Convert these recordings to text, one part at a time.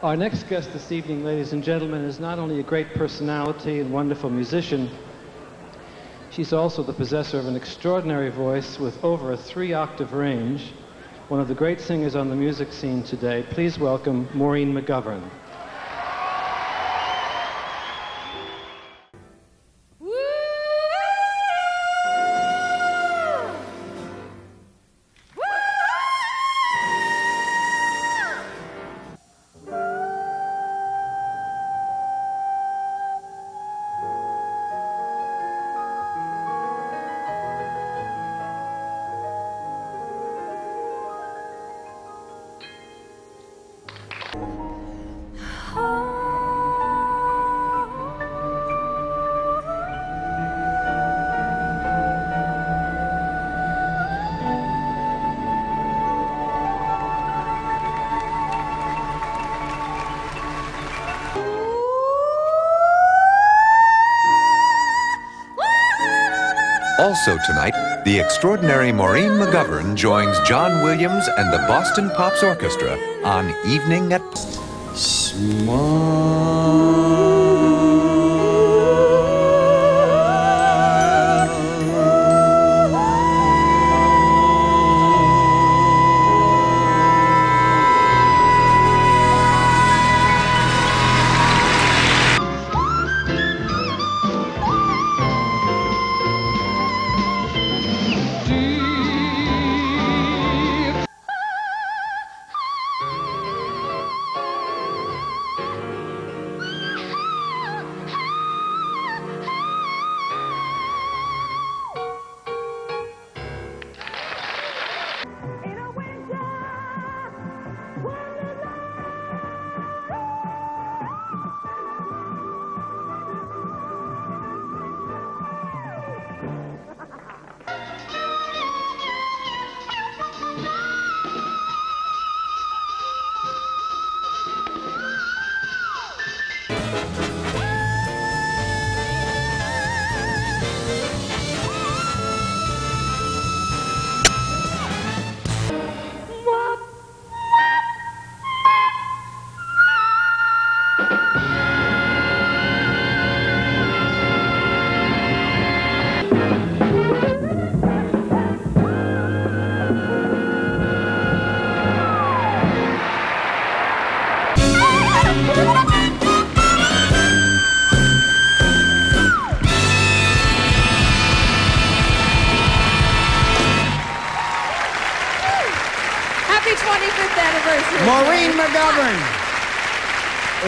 Our next guest this evening, ladies and gentlemen, is not only a great personality and wonderful musician, she's also the possessor of an extraordinary voice with over a 3-octave range, one of the great singers on the music scene today. Please welcome Maureen McGovern. Also tonight, the extraordinary Maureen McGovern joins John Williams and the Boston Pops Orchestra on Evening at... Smile. Maureen McGovern,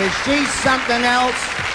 is she something else?